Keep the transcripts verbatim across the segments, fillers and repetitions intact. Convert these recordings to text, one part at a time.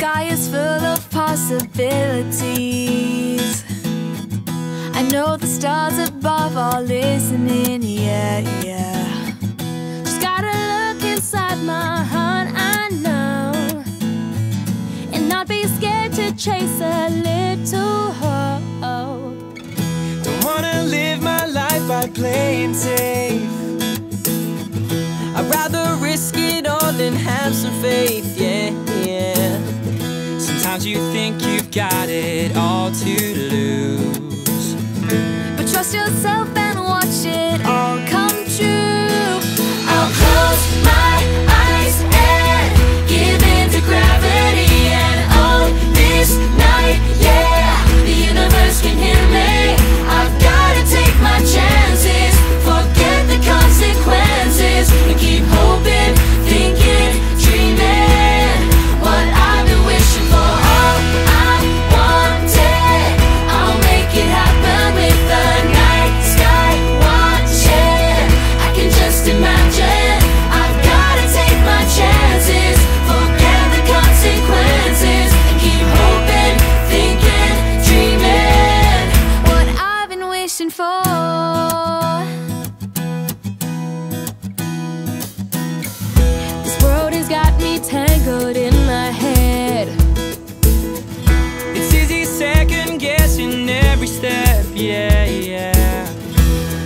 sky is full of possibilities. I know the stars above are listening, yeah, yeah. Just gotta look inside my heart, I know, and not be scared to chase a little hope. Don't wanna live my life by playing safe. I'd rather risk it all than have some faith, yeah, yeah. Sometimes you think you've got it all to lose, but trust yourself and watch it all come true. I'll close my eyes and give in to gravity and own this night, yeah. The universe can hear me. I've gotta take my chances, forget the consequences, and keep hoping, thinking, dreaming what I've been wishing for. All I wanted, I'll make it happen with the night sky watching. I can just imagine. I've gotta take my chances, forget the consequences, and keep hoping, thinking, dreaming what I've been wishing for. Got me tangled in my head. It's easy second guessing every step, yeah, yeah.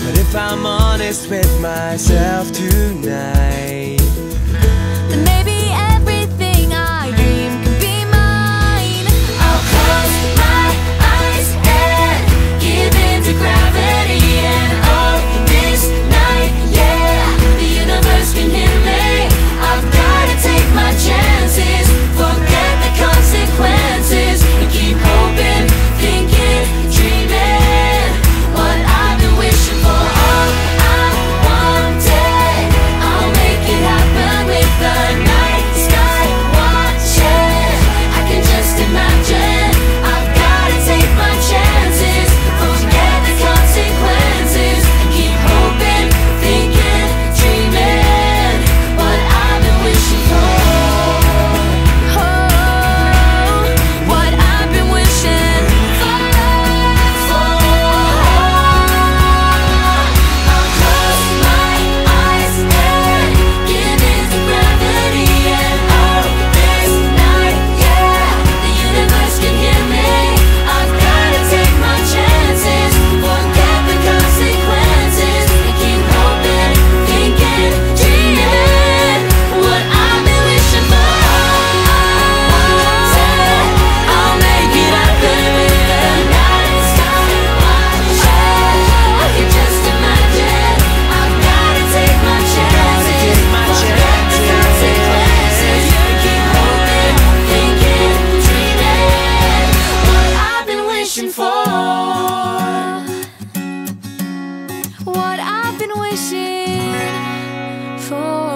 But if I'm honest with myself tonight, then maybe everything I dream could be mine. I'll close my eyes and give in to gravity and all this night, yeah. The universe can hear me. Take my chances, forget the consequences, and keep hoping, thinking, dreaming what I've been wishing for. All I wanted, I'll make it happen with the night sky watching. I can just imagine. I've gotta take my chances, forget the consequences, and keep hoping, thinking, dreaming what I've been wishing for. What I've been wishing for.